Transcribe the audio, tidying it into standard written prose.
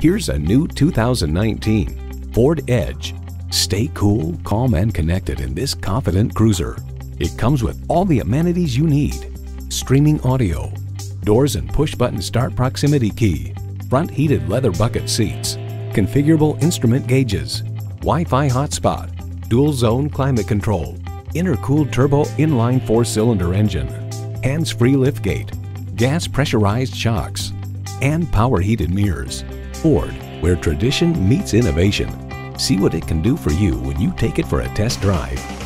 Here's a new 2019 Ford Edge. Stay cool, calm, and connected in this confident cruiser. It comes with all the amenities you need: streaming audio, doors and push-button start proximity key, front heated leather bucket seats, configurable instrument gauges, Wi-Fi hotspot, dual zone climate control, intercooled turbo inline 4-cylinder engine, hands-free liftgate, gas pressurized shocks, and power heated mirrors. Ford, where tradition meets innovation. See what it can do for you when you take it for a test drive.